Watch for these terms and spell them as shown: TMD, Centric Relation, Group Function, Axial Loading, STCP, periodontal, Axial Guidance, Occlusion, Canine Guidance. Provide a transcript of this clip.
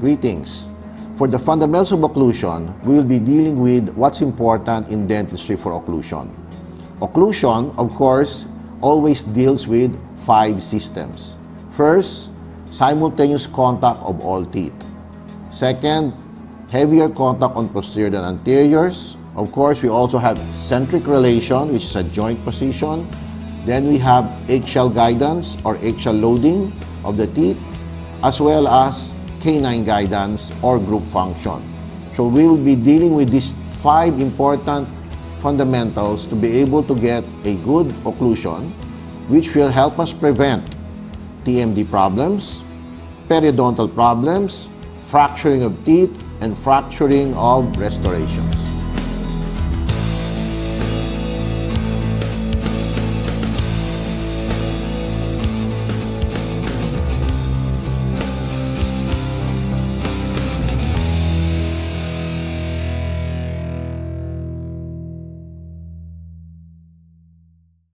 Greetings. For the fundamentals of occlusion, we will be dealing with what's important in dentistry for occlusion. Occlusion, of course, always deals with five systems. First, simultaneous contact of all teeth. Second, heavier contact on posterior than anteriors. Of course, we also have centric relation, which is a joint position. Then we have axial guidance or axial loading of the teeth, as well as canine guidance or group function. So we will be dealing with these five important fundamentals to be able to get a good occlusion, which will help us prevent TMD problems, periodontal problems, fracturing of teeth, and fracturing of restorations.